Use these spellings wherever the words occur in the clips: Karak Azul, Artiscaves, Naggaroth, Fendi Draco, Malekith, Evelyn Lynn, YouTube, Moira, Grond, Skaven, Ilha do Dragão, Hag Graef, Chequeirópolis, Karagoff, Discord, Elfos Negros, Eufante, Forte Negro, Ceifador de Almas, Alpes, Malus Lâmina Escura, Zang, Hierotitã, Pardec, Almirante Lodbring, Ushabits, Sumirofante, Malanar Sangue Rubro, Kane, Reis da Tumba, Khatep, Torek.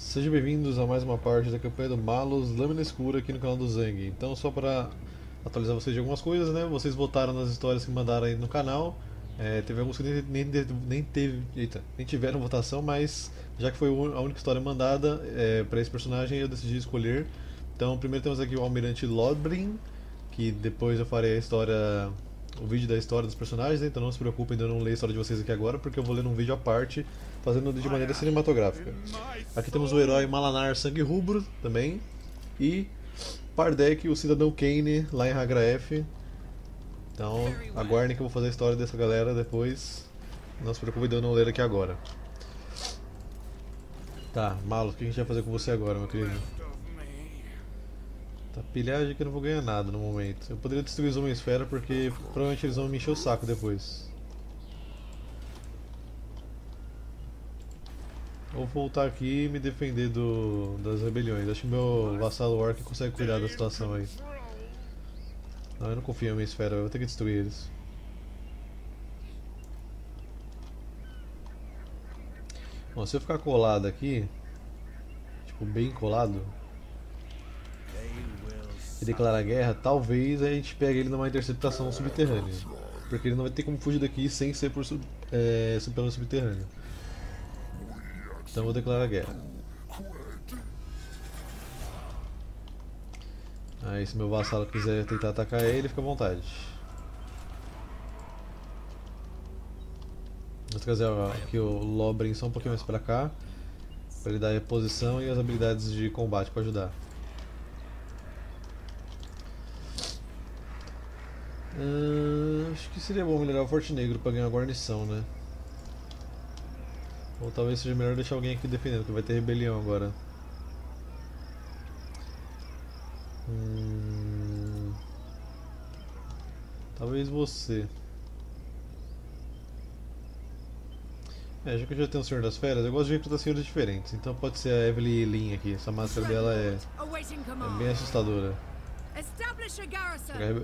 Sejam bem-vindos a mais uma parte da campanha do Malus Lâmina Escura aqui no canal do Zang. Então, só para atualizar vocês de algumas coisas, né? Vocês votaram nas histórias que mandaram aí no canal. Teve alguns que nem tiveram votação, mas já que foi a única história mandada para esse personagem, eu decidi escolher. Então, primeiro temos aqui o Almirante Lodbring, que depois eu farei a história, o vídeo da história dos personagens, né? Então não se preocupem de eu não ler a história de vocês aqui agora, porque eu vou ler num vídeo à parte, fazendo de maneira cinematográfica. Aqui temos o herói Malanar Sangue Rubro também, e Pardec, o cidadão Kane, lá em Hag Graef. Então aguardem que eu vou fazer a história dessa galera depois, não se preocupem de eu não ler aqui agora. Tá, Malus, o que a gente vai fazer com você agora, meu querido? Tá, pilhagem que eu não vou ganhar nada no momento. Eu poderia destruir uma esfera porque provavelmente eles vão me encher o saco depois. Vou voltar aqui e me defender das rebeliões. Acho que meu vassalo orc consegue cuidar da situação aí. Não, eu não confio em uma esfera, eu vou ter que destruir eles. Bom, se eu ficar colado aqui, tipo, bem colado, e declarar guerra, talvez a gente pegue ele numa interceptação subterrânea, porque ele não vai ter como fugir daqui sem ser pelo subterrâneo. Então vou declarar guerra. Aí se meu vassalo quiser tentar atacar ele, fica à vontade. Vou trazer aqui o Lodbring só um pouquinho mais pra cá, pra ele dar a reposição e as habilidades de combate pra ajudar. Acho que seria bom melhorar o Forte Negro para ganhar guarnição, né? Ou talvez seja melhor deixar alguém aqui defendendo, que vai ter rebelião agora. Talvez você. Já que eu já tenho o Senhor das Feras, eu gosto de recrutar senhores diferentes. Então pode ser a Evelyn Lynn aqui. Essa máscara dela é bem assustadora.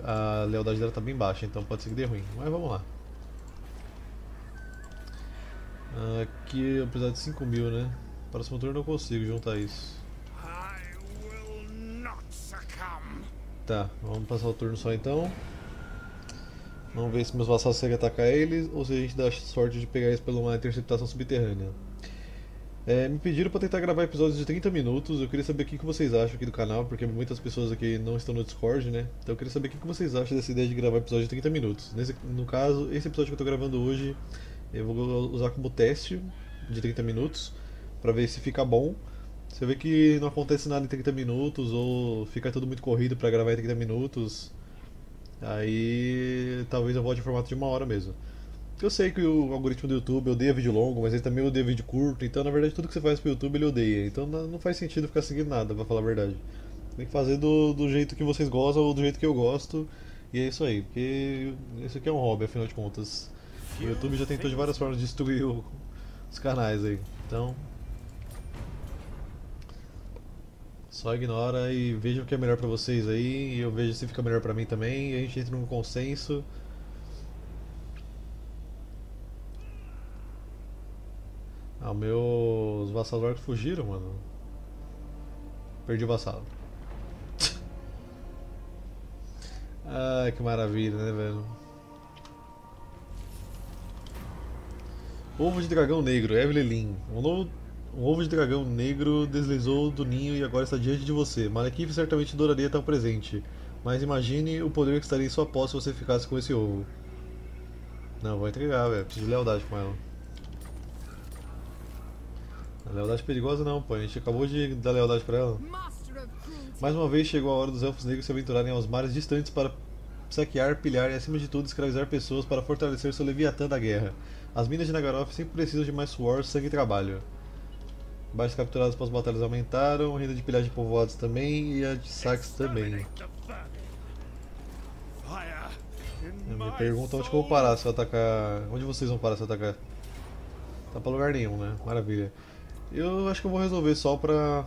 A lealdade dela tá bem baixa, então pode ser que dê ruim, mas vamos lá. Aqui eu precisar de 5.000, né? Para o próximo turno eu não consigo juntar isso. Tá, vamos passar o turno só então. Vamos ver se meus vassalos conseguem atacar eles, ou se a gente dá a sorte de pegar eles por uma interceptação subterrânea. Me pediram para tentar gravar episódios de 30 minutos. Eu queria saber o que vocês acham aqui do canal, porque muitas pessoas aqui não estão no Discord, né? Então eu queria saber o que vocês acham dessa ideia de gravar episódio de 30 minutos. No caso, esse episódio que eu estou gravando hoje, eu vou usar como teste de 30 minutos, para ver se fica bom. Se eu ver que não acontece nada em 30 minutos, ou fica tudo muito corrido para gravar em 30 minutos, aí talvez eu volte em formato de 1 hora mesmo. Eu sei que o algoritmo do YouTube odeia vídeo longo, mas ele também odeia vídeo curto, então na verdade tudo que você faz pro YouTube ele odeia, então não faz sentido ficar seguindo nada, pra falar a verdade. Tem que fazer do jeito que vocês gostam ou do jeito que eu gosto, e é isso aí, porque isso aqui é um hobby, afinal de contas. O YouTube já tentou de várias formas destruir os canais aí, então só ignora e veja o que é melhor pra vocês aí, e eu vejo se fica melhor pra mim também, e a gente entra num consenso. Meus vassalos que fugiram, mano. Perdi o vassalo. Ai, que maravilha, né, velho? Ovo de dragão negro, Evelyn Lynn. Um ovo de dragão negro deslizou do ninho e agora está diante de você. Malekith certamente adoraria estar presente, mas imagine o poder que estaria em sua posse se você ficasse com esse ovo. Não, vou entregar, velho. Preciso de lealdade com ela. A lealdade perigosa não, pô, a gente acabou de dar lealdade pra ela. Mais uma vez chegou a hora dos Elfos Negros se aventurarem aos mares distantes para saquear, pilhar e acima de tudo escravizar pessoas para fortalecer seu Leviatã da guerra. As minas de Naggaroth sempre precisam de mais suor, sangue e trabalho. Baixos capturados após batalhas aumentaram, a renda de pilhagem de povoados também e a de saques também. Me perguntam onde eu vou parar se eu atacar... Onde vocês vão parar se eu atacar? Tá pra lugar nenhum, né? Maravilha. Eu acho que eu vou resolver só pra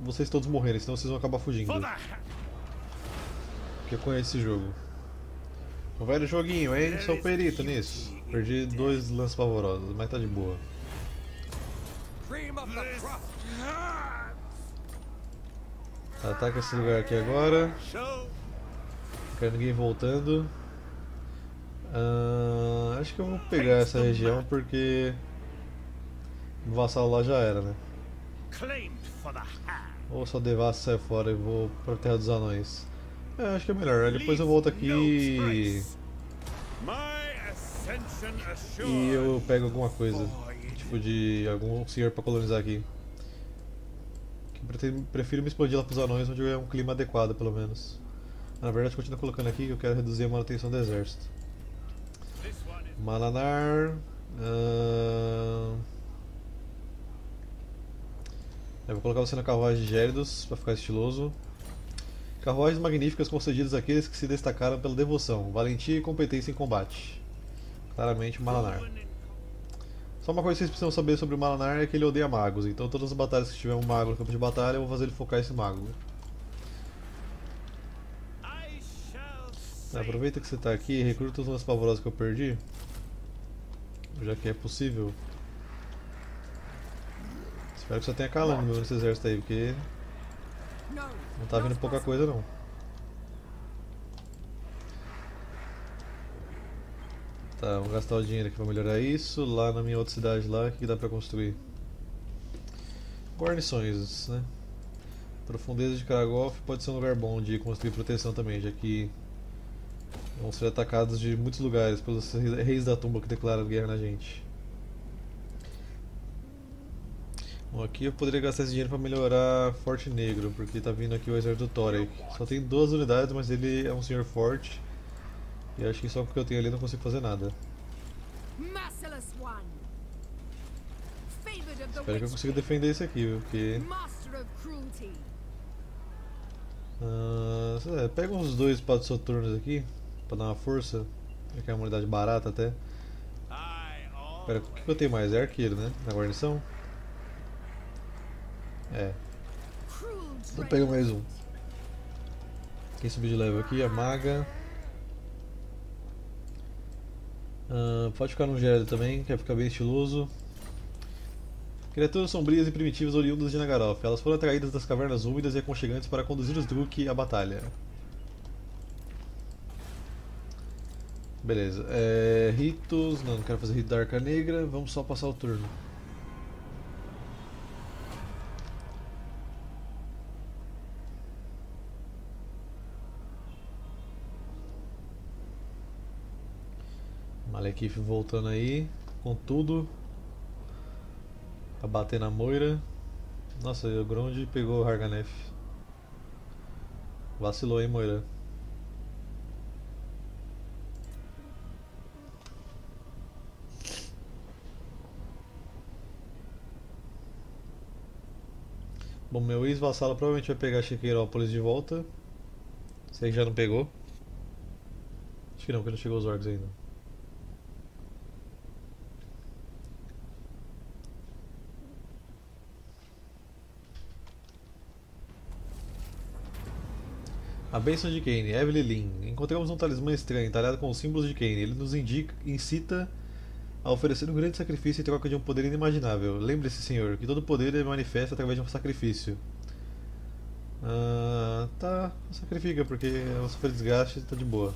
vocês todos morrerem, senão vocês vão acabar fugindo. Porque eu conheço esse jogo. O velho joguinho, hein? Sou perito nisso. Perdi 2 lances pavorosos, mas tá de boa. Ataca esse lugar aqui agora. Não quero ninguém voltando. Acho que eu vou pegar essa região porque o vassalo lá já era, né? Ou só devasso sair fora e vou pra Terra dos Anões. É, acho que é melhor. Depois eu volto aqui e eu pego alguma coisa, tipo de algum senhor pra colonizar aqui. Prefiro me explodir lá pros anões, onde é um clima adequado, pelo menos. Na verdade, continuo colocando aqui que eu quero reduzir a manutenção do exército. Malanar. Eu vou colocar você na carruagem de Gélidos para ficar estiloso. Carruagens magníficas concedidas àqueles que se destacaram pela devoção, valentia e competência em combate. Claramente, Malanar. Só uma coisa que vocês precisam saber sobre o Malanar é que ele odeia magos, então todas as batalhas que tiver um mago no campo de batalha eu vou fazer ele focar esse mago. Aproveita que você está aqui e recruta os lances pavorosos que eu perdi, já que é possível. Espero que só tenha calando meu nesse exército aí, porque não tá vindo pouca coisa não. Tá, vamos gastar o dinheiro aqui pra melhorar isso. Lá na minha outra cidade lá, o que dá pra construir? Guarnições, né? Profundeza de Karagoff pode ser um lugar bom de construir proteção também, já que vão ser atacados de muitos lugares pelos reis da tumba que declararam guerra na gente. Bom, aqui eu poderia gastar esse dinheiro para melhorar Forte Negro, porque tá vindo aqui o exército do Torek. Só tem 2 unidades, mas ele é um senhor forte. E acho que só porque eu tenho ali não consigo fazer nada. Espero que eu consiga defender esse aqui, viu? Porque... pega uns 2 patos soturnos aqui, para dar uma força. Aqui é uma unidade barata até. Espera, o que eu tenho mais? É arqueiro, né? Na guarnição? É. Vou pegar mais um. Quem subiu de level aqui? A maga. Pode ficar no gelo também, que vai ficar bem estiloso. Criaturas sombrias e primitivas oriundas de Naggaroth. Elas foram atraídas das cavernas úmidas e aconchegantes para conduzir os Druk à batalha. Beleza. Ritos. Não quero fazer rito da Arca Negra. Vamos só passar o turno. Malekith voltando aí, com tudo, pra bater na Moira. Nossa, o Grond pegou o Hag Graef. Vacilou, hein, Moira. Bom, meu ex-vassalo provavelmente vai pegar Chequeirópolis de volta. Sei que já não pegou. Acho que não, porque não chegou os orcs ainda. A bênção de Kane, Evelyn Lynn. Encontramos um talismã estranho, talhado com os símbolos de Kane. Ele nos incita a oferecer um grande sacrifício em troca de um poder inimaginável. Lembre-se, senhor, que todo poder é manifesto através de um sacrifício. Tá, sacrifica, porque não sofre desgaste, tá de boa.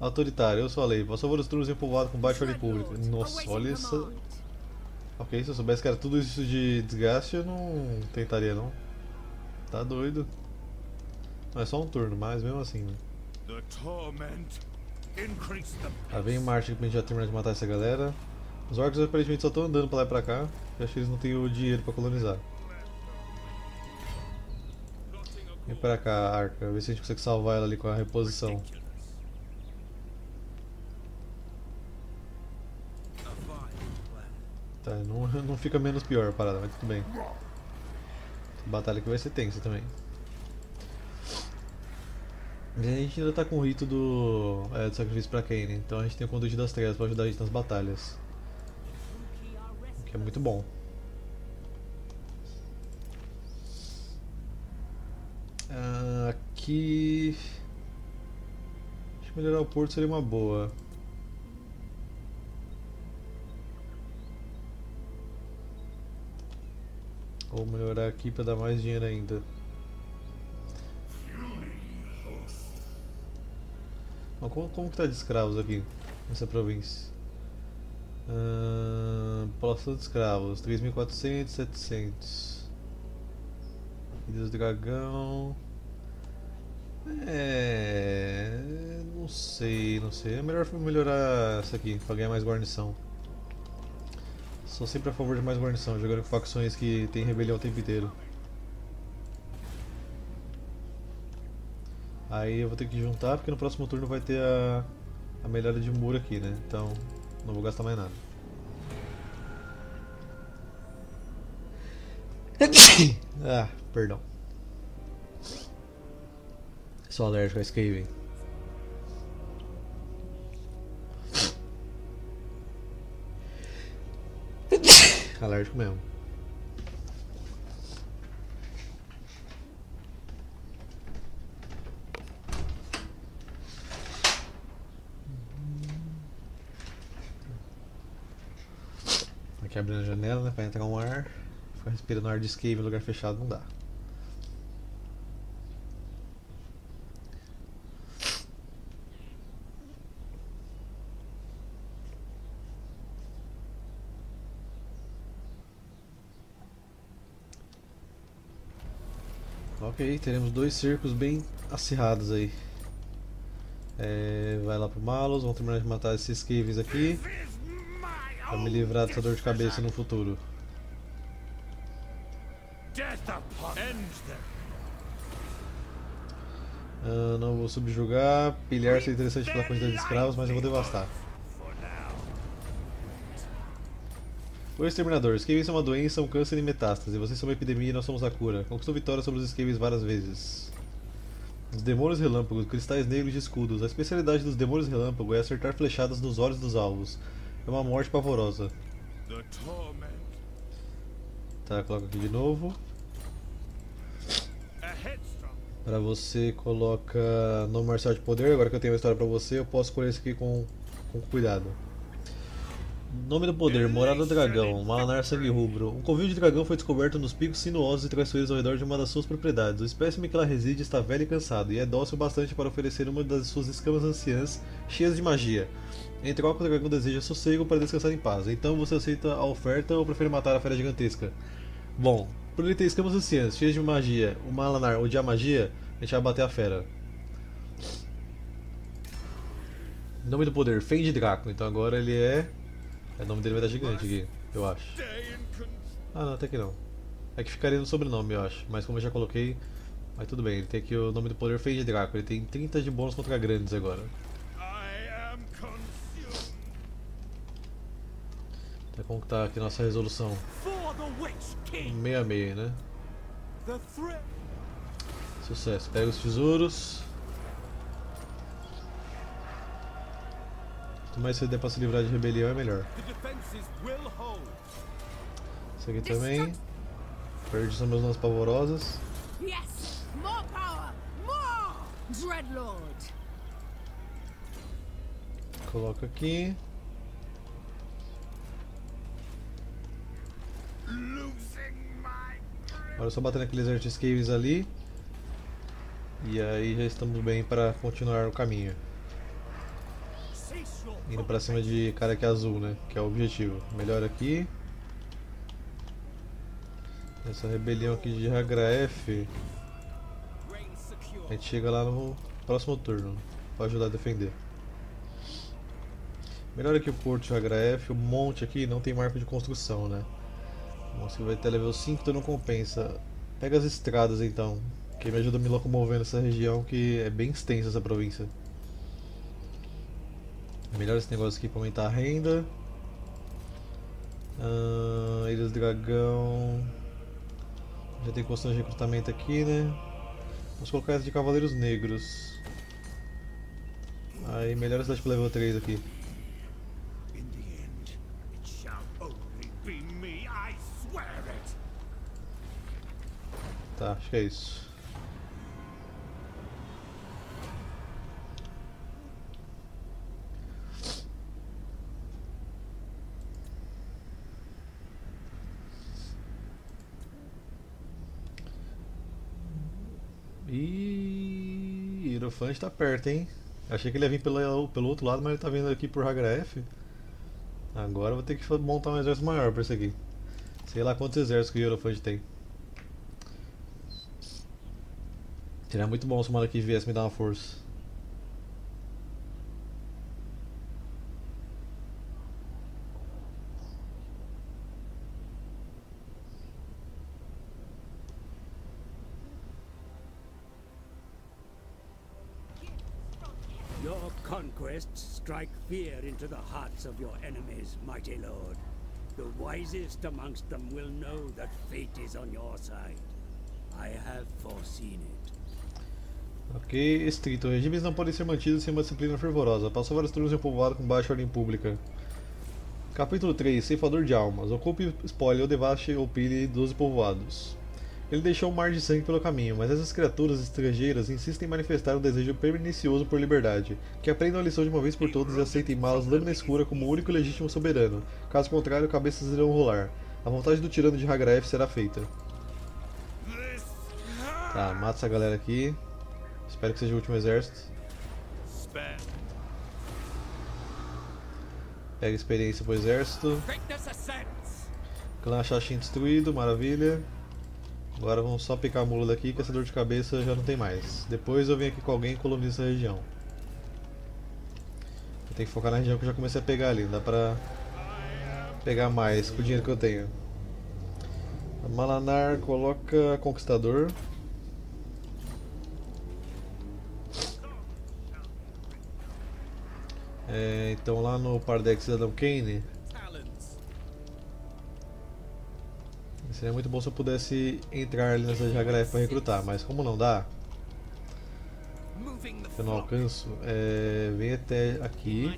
Autoritário, eu sou a lei. Posso favor os trunfos em povoado com baixa ordem pública. Nossa, olha isso. Ok, se eu soubesse que era tudo isso de desgaste, eu não tentaria, não. Tá doido. Não, é só um turno, mas mesmo assim, né? Tá, vem em marcha aqui pra gente já terminar de matar essa galera. Os orcs aparentemente só estão andando pra lá e pra cá. Eu acho que eles não têm o dinheiro pra colonizar. Vem pra cá, Arca. Vê se a gente consegue salvar ela ali com a reposição. Tá, não fica menos pior a parada, mas tudo bem. A batalha aqui vai ser tensa também. A gente ainda tá com o rito do sacrifício pra Kane, então a gente tem o Conduíte das Trevas pra ajudar a gente nas batalhas, o que é muito bom. Aqui... acho que melhorar o porto seria uma boa. Ou melhorar aqui pra dar mais dinheiro ainda. Como que tá de escravos aqui nessa província? População de escravos, 3.400, 700. Ilha do Dragão. Não sei, não sei. É melhor melhorar essa aqui pra ganhar mais guarnição. Sou sempre a favor de mais guarnição, jogando com facções que tem rebelião o tempo inteiro. Aí eu vou ter que juntar porque no próximo turno vai ter a melhora de muro aqui, né? Então não vou gastar mais nada. Ah, perdão. Sou alérgico a Skaven. Alérgico mesmo. Aqui abrindo a janela, né, pra entrar um ar. Ficar respirando ar de Skaven em lugar fechado não dá. Ok, teremos dois cercos bem acirrados aí. Vai lá pro Malus, vamos terminar de matar esses Skavens aqui pra me livrar dessa dor de cabeça no futuro. Não vou subjugar, pilhar seria interessante pela quantidade de escravos, mas eu vou devastar. O Exterminador, os Skavens são uma doença, um câncer e metástase. Vocês são uma epidemia e nós somos a cura. Conquistou vitória sobre os Skavens várias vezes. Os Demônios Relâmpagos, cristais negros de escudos. A especialidade dos Demônios Relâmpago é acertar flechadas nos olhos dos alvos. É uma morte pavorosa. Tá, coloca aqui de novo. Pra você coloca no Marcial de Poder. Agora que eu tenho uma história pra você, eu posso escolher isso aqui com cuidado. Nome do poder, Morada do Dragão, Malanar Sangue Rubro. Um covil de dragão foi descoberto nos picos sinuosos e traiçoeiros ao redor de uma das suas propriedades. O espécime que lá reside está velho e cansado, e é dócil bastante para oferecer uma das suas escamas anciãs cheias de magia. Em troca, o dragão deseja sossego para descansar em paz. Então você aceita a oferta ou prefere matar a fera gigantesca? Bom, por ele ter escamas anciãs cheias de magia, o Malanar odiar magia, a gente vai bater a fera. Nome do poder, Fendi Draco. Então agora ele é... O nome dele vai dar gigante aqui, eu acho. Ah não, até que não. É que ficaria no sobrenome, eu acho. Mas como eu já coloquei, mas tudo bem. Ele tem aqui o nome do poder Fendi Draco. Ele tem 30 de bônus contra grandes agora. Então como que tá aqui nossa resolução? 66, né? Sucesso, pega os tesouros. Quanto mais você der pra se livrar de rebelião é melhor. Isso aqui também. Perdi só meus lances pavorosas. Coloca aqui. Agora é só bater naqueles Artiscaves ali. E aí já estamos bem pra continuar o caminho. Indo pra cima de Karak Azul, né? Que é o objetivo. Melhor aqui. Essa rebelião aqui de Hag Graef. A gente chega lá no próximo turno pra ajudar a defender. Melhor aqui o porto de Hag Graef. O monte aqui não tem marco de construção, né? Nossa, que vai até level 5, então não compensa. Pega as estradas então, que me ajuda a me locomover nessa região que é bem extensa essa província. Melhor esse negócio aqui para aumentar a renda. Ilha do Dragão. Já tem constante de recrutamento aqui, né? Vamos colocar essa de Cavaleiros Negros. Aí, melhor a cidade para level 3 aqui. Tá, acho que é isso. E Eufante tá perto, hein? Achei que ele ia vir pelo outro lado, mas ele tá vindo aqui por Hag Graef. Agora eu vou ter que montar um exército maior pra isso aqui. Sei lá quantos exércitos que o Hierofante tem. Seria muito bom se o Malekith viesse me dar uma força. Conquests strike fear into the hearts of your enemies, mighty lord. The wisest amongst them will know that fate is on your side. I have foreseen it. Ok, estrito. Regimes não podem ser mantidos sem uma disciplina fervorosa. Passou vários turnos em um povoado com baixa ordem pública. Capítulo 3, Ceifador de Almas. Ocupe, spoiler, ou devaste ou pire 12 povoados. Ele deixou um mar de sangue pelo caminho, mas essas criaturas estrangeiras insistem em manifestar um desejo pernicioso por liberdade, que aprendam a lição de uma vez por todas e aceitem Malus Lâmina Escura como o único e legítimo soberano. Caso contrário, cabeças irão rolar. A vontade do tirano de Hag Graef será feita. Tá, mata essa galera aqui. Espero que seja o último exército. Pega experiência pro exército. Clã Xaxim destruído, maravilha. Agora vamos só picar a mula daqui, que essa dor de cabeça já não tem mais. Depois eu venho aqui com alguém e colonizo essa região. Eu tenho que focar na região que eu já comecei a pegar ali, não dá pra pegar mais com o dinheiro que eu tenho. A Malanar coloca Conquistador. É, então lá no Pardec Cidadão Kane. Seria muito bom se eu pudesse entrar ali nessa Hag Graef para recrutar, mas como não dá, eu não alcanço, vem até aqui.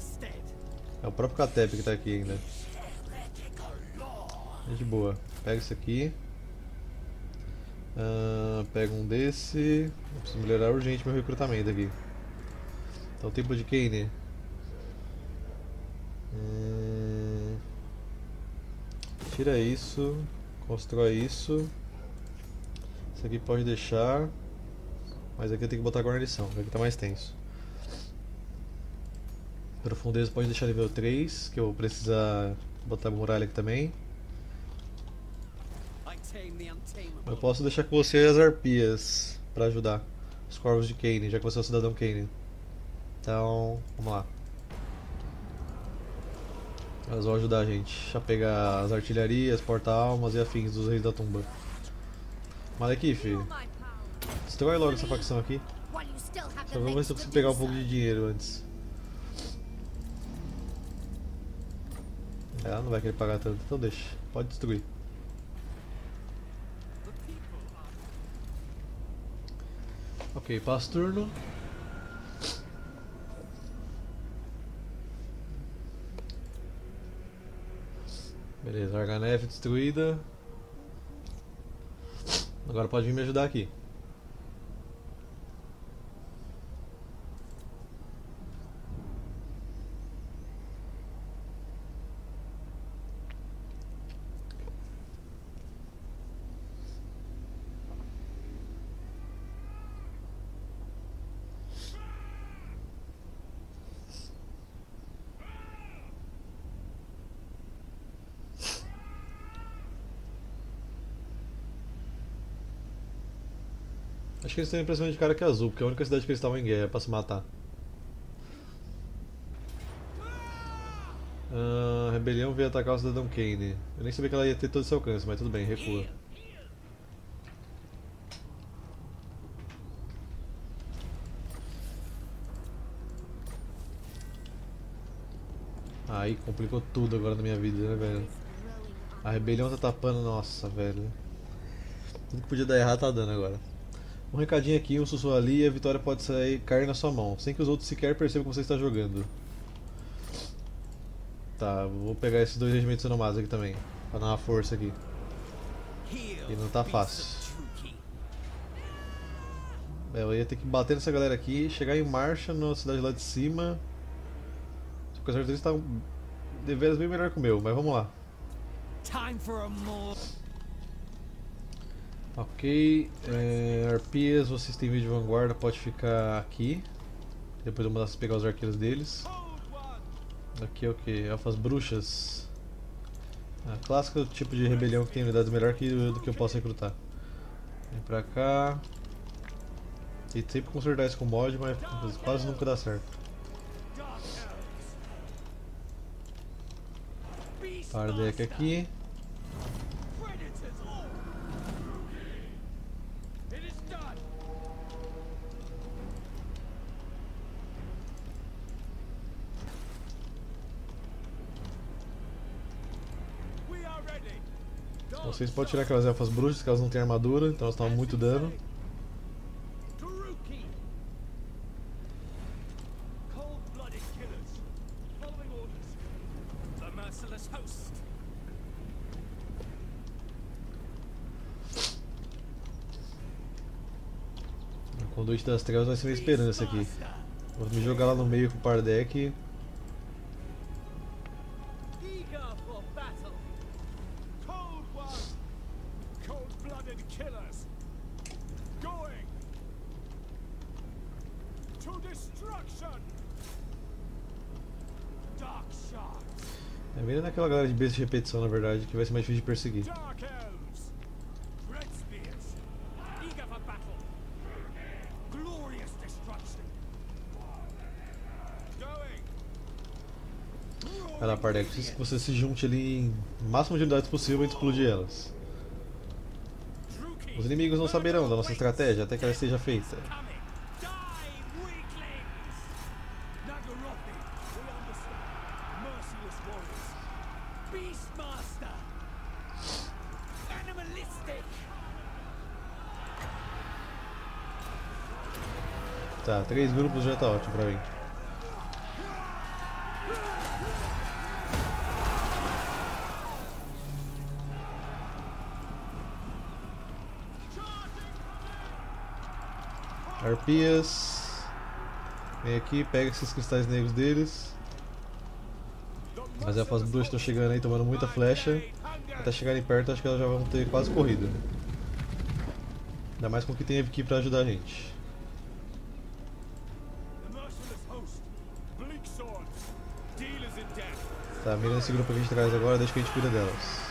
É o próprio Khatep que está aqui ainda. É de boa, pega isso aqui. Pega um desse. Eu preciso melhorar urgente meu recrutamento aqui. Então tempo de Kane. Tira isso. Constrói isso. Isso aqui pode deixar. Mas aqui eu tenho que botar guarnição, aqui tá mais tenso. Profundeza pode deixar nível 3, que eu vou precisar botar muralha aqui também. Eu posso deixar com você as arpias pra ajudar os corvos de Kane, já que você é o cidadão Kane. Então, vamos lá. Elas vão ajudar a gente a pegar as artilharias, porta-almas e afins dos Reis da Tumba. Malekith, destrói logo essa facção aqui. Só vamos ver se eu consigo pegar um pouco de dinheiro antes. Ela não vai querer pagar tanto, então deixa. Pode destruir. Ok, passa o turno. Beleza, Hag Graef destruída. Agora pode vir me ajudar aqui. Acho que eles têm a impressão de Karak Azul, porque é a única cidade que eles estavam em guerra, pra se matar. A rebelião veio atacar o cidadão Kane. Eu nem sabia que ela ia ter todo esse alcance, mas tudo bem, recua. Aí complicou tudo agora na minha vida, né, velho? A rebelião tá tapando, nossa, velho. Tudo que podia dar errado tá dando agora. Um recadinho aqui, um sussurro ali e a vitória pode sair, cair na sua mão, sem que os outros sequer percebam que você está jogando. Tá, vou pegar esses dois regimentos renomados aqui também, pra dar uma força aqui. E não tá fácil. É, eu ia ter que bater nessa galera aqui, chegar em marcha na cidade lá de cima. Porque a certeza tá de veras bem melhor que o meu, mas vamos lá. Ok, arpias, vocês têm vídeo de vanguarda, pode ficar aqui. Depois eu vou mandar se pegar os arqueiros deles. Aqui é o que? Elfas bruxas. A clássica tipo de rebelião que tem unidades melhor que, do que eu posso recrutar. Vem pra cá. Tentei sempre consertar isso com mod, mas quase nunca dá certo. Pardec aqui. Vocês podem tirar aquelas elfas bruxas que elas não têm armadura, então elas tomam muito dano. O Conduíte das Trevas vai ser minha esperança aqui. Vou me jogar lá no meio com o Pardec. É meio naquela galera de besta de repetição, na verdade, que vai ser mais difícil de perseguir. Vai lá, Pardec, preciso que você se junte ali em máximo de unidades possível e explodir elas. Os inimigos não saberão da nossa estratégia até que ela esteja feita. Tá, 3 grupos já tá ótimo pra mim. Arpias. Vem aqui, pega esses cristais negros deles. As elfas bruxas estão chegando aí, tomando muita flecha. Até chegarem perto, acho que elas já vão ter quase corrida. Ainda mais com o que tem aqui pra ajudar a gente. Tá, mirando esse grupo que a gente traz agora, deixa que a gente cuida delas.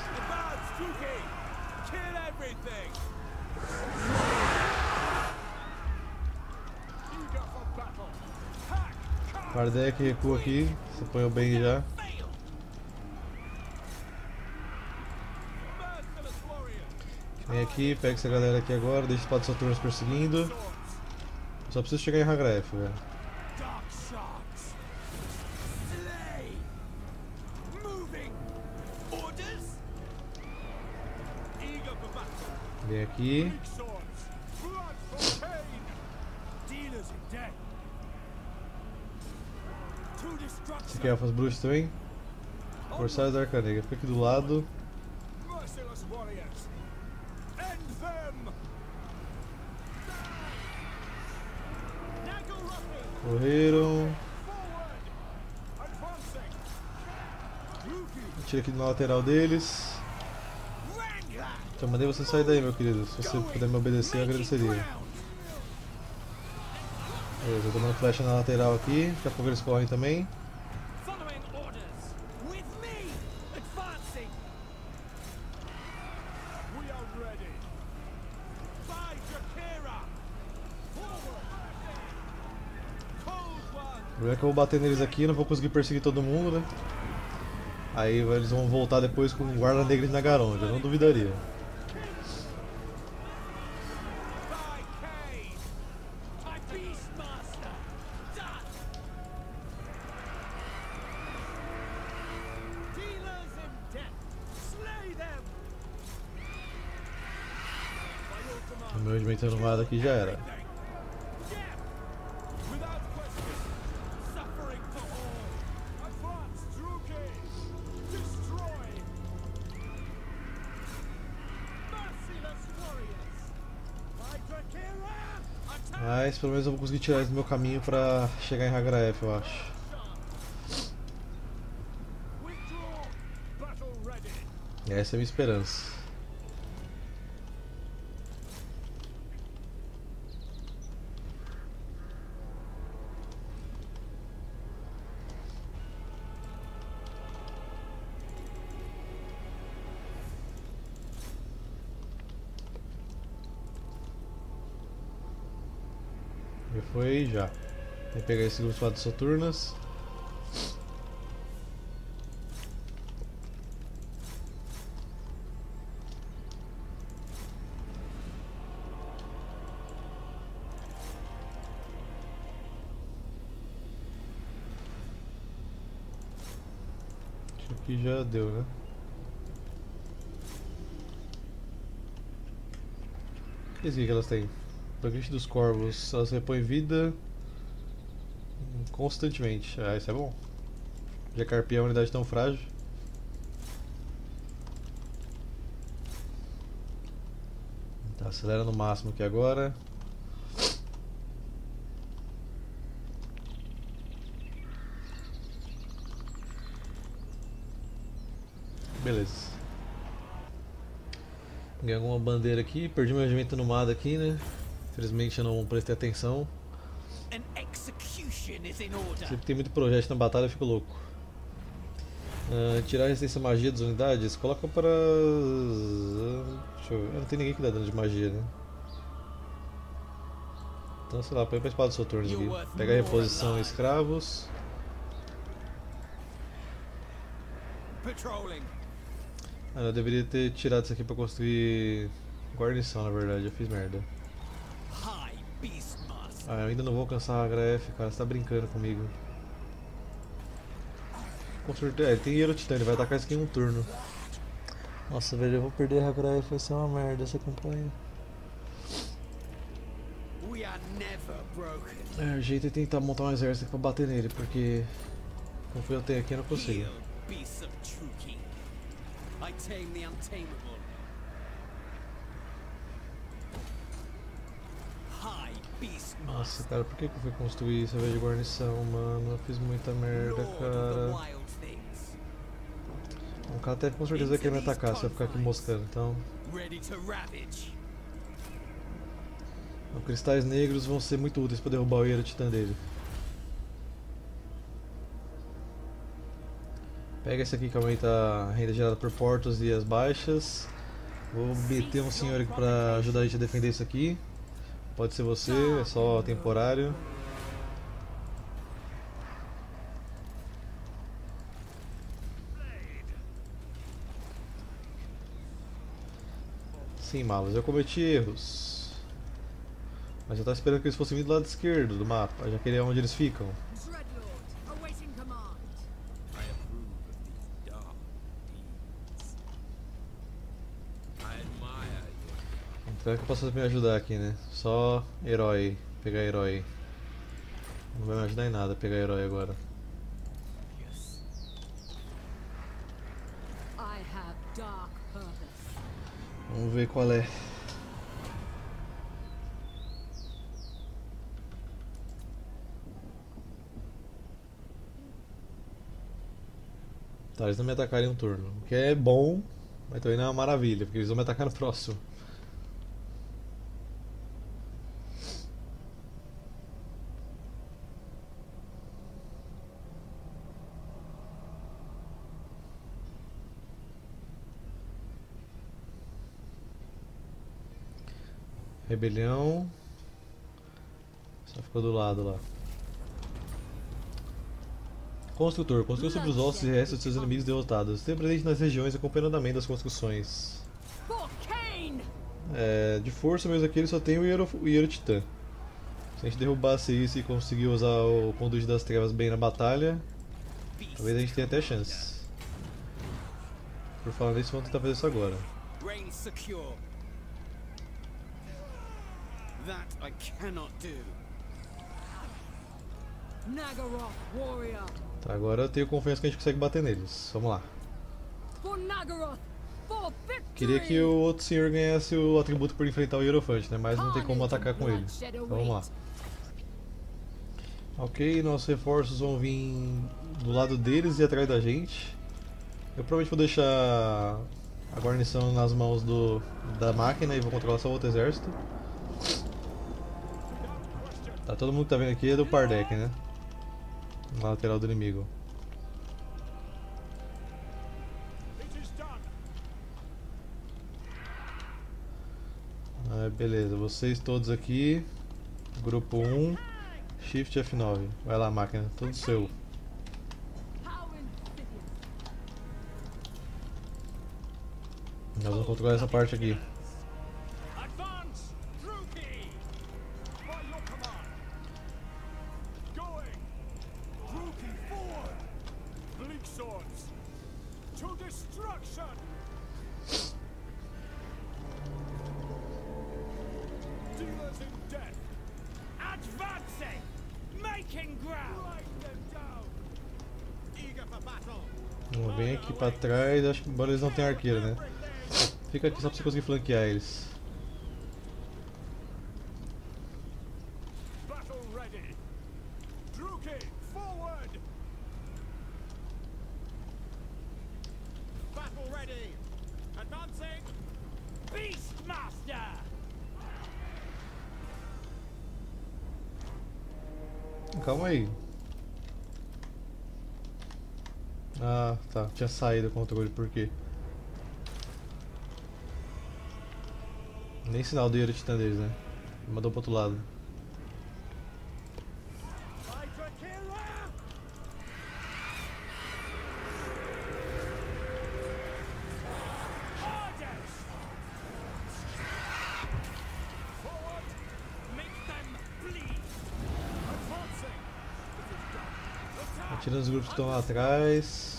Pardec recua aqui, você apanhou bem já. Vem aqui, pega essa galera aqui agora, deixa os patrulheiros perseguindo. Eu só preciso chegar em Hag Graef, velho. Vem aqui. Esse aqui é Elfas Bruxas também. Corsários da Arca Negra, fica aqui do lado. Correram. Tira aqui na lateral deles. Eu mandei você sair daí, meu querido. Se você puder me obedecer, eu agradeceria. Beleza, eu tô dando flecha na lateral aqui. Daqui a pouco eles correm também. O problema é que eu vou bater neles aqui, não vou conseguir perseguir todo mundo, né? Aí eles vão voltar depois com o guarda negra de Naggaroth, eu não duvidaria. Aqui já era. Mas pelo menos eu vou conseguir tirar isso do meu caminho pra chegar em Hag Graef, eu acho. E essa é a minha esperança. Já foi, já. Vou pegar esse grupo de Soturnas. Acho que já deu, né? E esse que elas têm? Banquete dos Corvos, elas repõem vida constantemente. Ah, isso é bom. Já carpei a unidade tão frágil. Tá, acelera no máximo aqui agora. Beleza. Ganhei alguma bandeira aqui, perdi meu regimento no Mada aqui, né? Infelizmente eu não prestei atenção. Sempre tem muito projeto na batalha, eu fico louco. Tirar a resistência à magia das unidades, coloca para... Deixa eu ver, não tem ninguém que dá dano de magia, né? Então sei lá, põe para a espada do seu turno aqui. Pega a reposição a escravos. Ah, eu deveria ter tirado isso aqui para construir guarnição, na verdade, eu fiz merda. Ah, eu ainda não vou alcançar a Hag Graef, cara, você tá brincando comigo. Com certeza, ele tem Hierotitã, ele vai atacar isso aqui em um turno. Nossa, velho, eu vou perder a Hag Graef, vai ser uma merda, você acompanha. É, o jeito é tentar montar um exército aqui pra bater nele, porque... como eu tenho aqui, eu não consigo. Nossa, cara, por que eu fui construir essa vez de guarnição, mano? Eu fiz muita merda, cara. O Khatep com certeza vai querer me atacar se eu ficar aqui moscando, então. Os cristais negros vão ser muito úteis para derrubar o Hierotitã dele. Pega esse aqui que aumenta a renda gerada por portos e as baixas. Vou meter um senhor aqui pra ajudar a gente a defender isso aqui. Pode ser você, é só temporário. Sim, Malus, eu cometi erros. Mas eu estava esperando que eles fossem vir do lado esquerdo do mapa, já que ele é onde eles ficam. Será que eu posso me ajudar aqui, né? Só herói, pegar herói. Não vai me ajudar em nada pegar herói agora. Vamos ver qual é. Tá, eles não me atacarem um turno, o que é bom, mas também não é uma maravilha, porque eles vão me atacar no próximo. Rebelião. Só ficou do lado lá. Construtor. Construiu sobre os ossos e restos de seus inimigos derrotados. Esteja presente nas regiões acompanhando o andamento das construções. É, de força mesmo aqui ele só tem o Hierotitã. Se a gente derrubasse isso e conseguir usar o Conduz das Trevas bem na batalha, talvez a gente tenha até chance. Por falar nisso, vamos tentar fazer isso agora. That I cannot do. Naggaroth, warrior. Tá, agora eu tenho confiança que a gente consegue bater neles. Vamos lá. Queria que o outro senhor ganhasse o atributo por enfrentar o Eufante, né? Mas não tem como atacar com ele. Então vamos lá. Ok, nossos reforços vão vir do lado deles e atrás da gente. Eu provavelmente vou deixar a guarnição nas mãos da máquina e vou controlar só o outro exército. Tá, todo mundo que tá vendo aqui é do Pardec, né? Na lateral do inimigo. Ah, beleza, vocês todos aqui. Grupo 1, Shift F9. Vai lá, máquina, tudo seu. Nós vamos controlar essa parte aqui. Vem aqui pra trás, acho que embora eles não tenham arqueiro, né? Fica aqui só pra você conseguir flanquear eles. Calma aí. Ah, tá. Tinha saído o controle, por quê? Nem sinal do Hierotitã deles, né? Mandou pro outro lado. Atirando os grupos que estão lá atrás.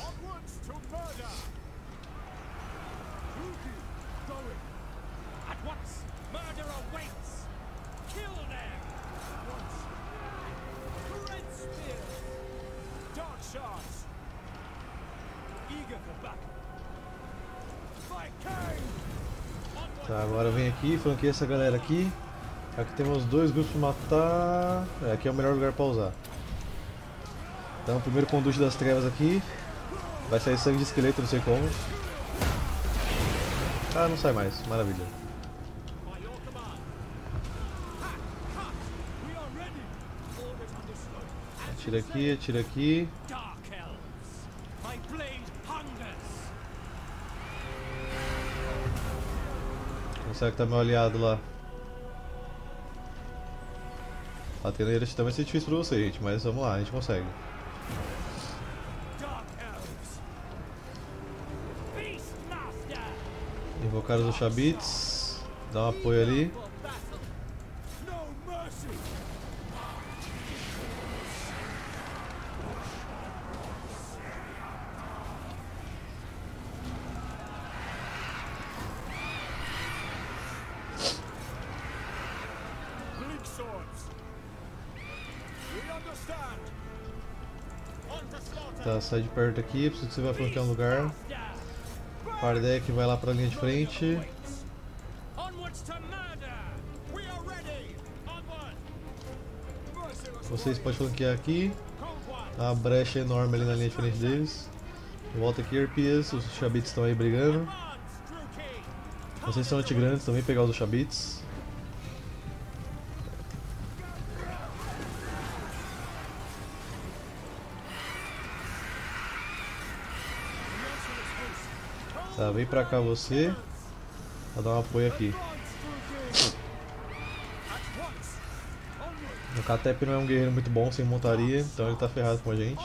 Tá, agora vem aqui, flanqueia essa galera aqui. Aqui temos dois grupos pra matar. É, aqui é o melhor lugar pra usar. Então, o primeiro conduto das trevas aqui. Vai sair sangue de esqueleto, não sei como. Ah, não sai mais, maravilha. Atira aqui, atira aqui. Será que tá meu aliado lá? Bater na Hierotitã vai ser difícil pra você, gente, mas vamos lá, a gente consegue. Invocar os Ushabits, dá um apoio ali. Tá, sai de perto aqui, preciso que você vai flanquear um lugar. Pardec vai lá pra linha de frente. Vocês podem flanquear aqui. Dá uma brecha enorme ali na linha de frente deles. Volta aqui, Herpias, os Ushabits estão aí brigando. Vocês são anti-grandes, também pegar os Ushabits. Tá, vem pra cá você. Vou dar um apoio aqui. O Khatep não é um guerreiro muito bom sem montaria, então ele tá ferrado com a gente.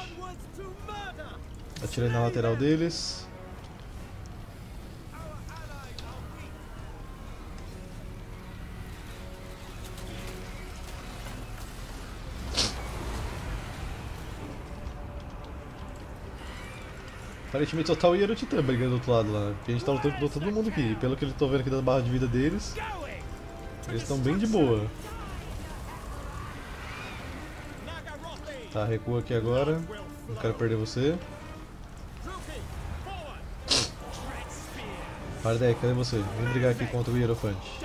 Atirei na lateral deles. Aparentemente só tá o Hierotitã brigando do outro lado lá, né? Porque a gente tá lutando com todo mundo aqui. E pelo que eu tô vendo aqui da barra de vida deles, eles estão bem de boa. Tá, recua aqui agora. Não quero perder você. Pardec, cadê você? Vem brigar aqui contra o Hierofante.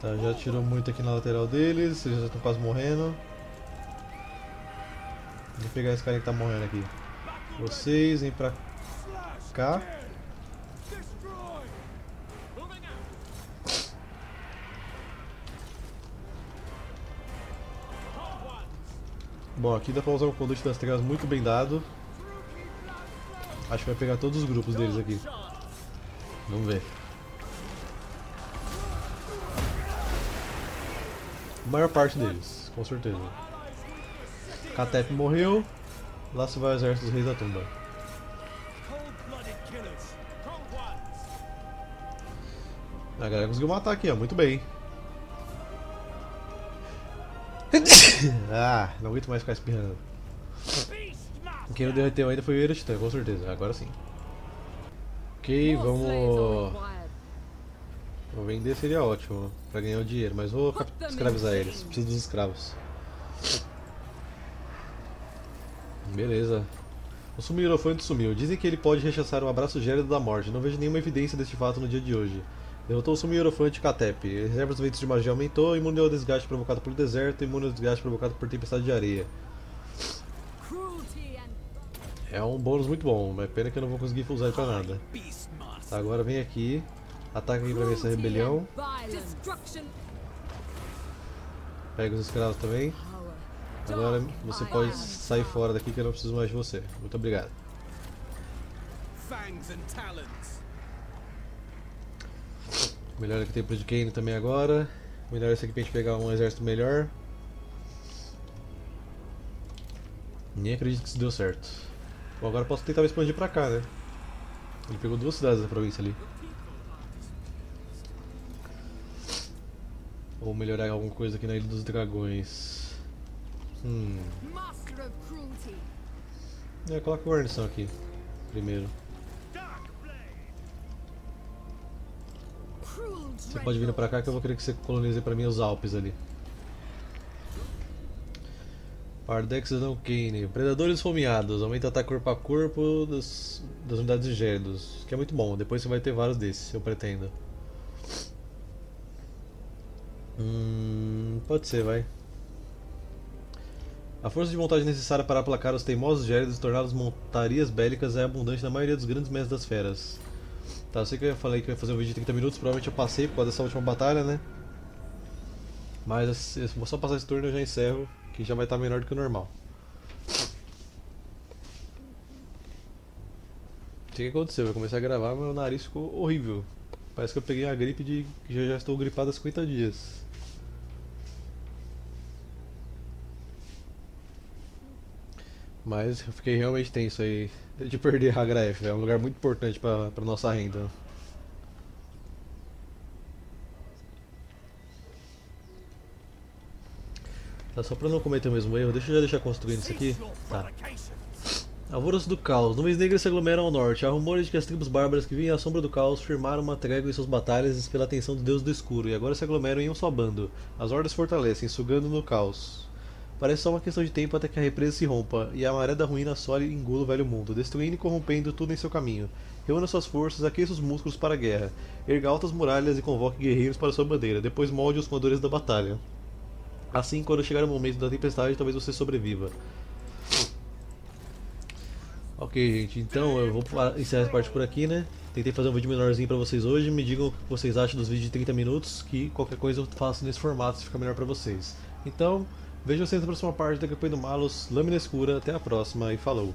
Tá, já atirou muito aqui na lateral deles, eles já estão quase morrendo. Vou pegar esse cara que tá morrendo aqui. Vocês, vem pra cá. Bom, aqui dá pra usar o conduto das trevas muito bem dado. Acho que vai pegar todos os grupos deles aqui. Vamos ver. A maior parte deles, com certeza. Khatep morreu. Lá se vai o exército dos Reis da Tumba. A galera conseguiu matar aqui, ó. Muito bem. Ah, não aguento mais ficar espirrando. Quem não derreteu ainda foi o Hierotitã, com certeza. Agora sim. Ok, vamos... Vender seria ótimo pra ganhar o dinheiro, mas vou escravizar eles. Preciso dos escravos. Beleza. O Sumirofante sumiu. Dizem que ele pode rechaçar o abraço gélido da morte. Não vejo nenhuma evidência deste fato no dia de hoje. Derrotou o Sumirofante e Khatep. Reserva dos ventos de magia aumentou, imune ao desgaste provocado pelo deserto, imune ao desgaste provocado por tempestade de areia. É um bônus muito bom, mas pena que eu não vou conseguir usar ele pra nada. Tá, agora vem aqui. Ataca aqui pra ver essa rebelião. Pega os escravos também. Agora você pode sair fora daqui que eu não preciso mais de você. Muito obrigado. Melhor aqui tem pro de Kane também agora. Melhor esse aqui pra gente pegar um exército melhor. Nem acredito que isso deu certo. Bom, agora posso tentar expandir pra cá, né? Ele pegou duas cidades da província ali. Vou melhorar alguma coisa aqui na Ilha dos Dragões. É, coloca a guarnição aqui primeiro. Você pode vir pra cá que eu vou querer que você colonize pra mim os Alpes ali. Pardec não Kane. Predadores fomeados. Aumenta o ataque corpo a corpo das unidades de gélidos. Que é muito bom. Depois você vai ter vários desses, eu pretendo. Pode ser, vai. A força de montagem necessária para aplacar os teimosos gélidos e torná-los montarias bélicas é abundante na maioria dos grandes mestres das feras. Tá, eu sei que eu falei que eu ia fazer um vídeo de 30 minutos, provavelmente eu passei por causa dessa última batalha, né? Mas se eu só passar esse turno eu já encerro, que já vai estar menor do que o normal. Não sei o que aconteceu, eu comecei a gravar, meu nariz ficou horrível. Parece que eu peguei a gripe de... já estou gripado há 50 dias. Mas eu fiquei realmente tenso aí de perder Hag Graef, é um lugar muito importante para nossa renda. Tá, só para não cometer o mesmo erro, deixa eu já deixar construindo isso aqui. Tá. Alvoroço do Caos. Nuvens negras se aglomeram ao norte. Há rumores de que as tribos bárbaras que vinham à sombra do caos firmaram uma trégua em suas batalhas pela atenção do Deus do Escuro e agora se aglomeram em um só bando. As hordas fortalecem, sugando no caos. Parece só uma questão de tempo até que a represa se rompa, e a maré da ruína assole e engula o velho mundo, destruindo e corrompendo tudo em seu caminho. Reúna suas forças, aqueça os músculos para a guerra, erga altas muralhas e convoque guerreiros para sua bandeira, depois molde os comandores da batalha. Assim, quando chegar o momento da tempestade, talvez você sobreviva. Ok, gente, então eu vou encerrar essa parte por aqui, né? Tentei fazer um vídeo menorzinho pra vocês hoje, me digam o que vocês acham dos vídeos de 30 minutos, que qualquer coisa eu faço nesse formato, se fica melhor pra vocês. Então... Vejo vocês na próxima parte da campanha do Malus Lâmina Escura, até a próxima e falou!